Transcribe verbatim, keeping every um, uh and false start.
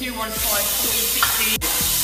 two one five forty sixty.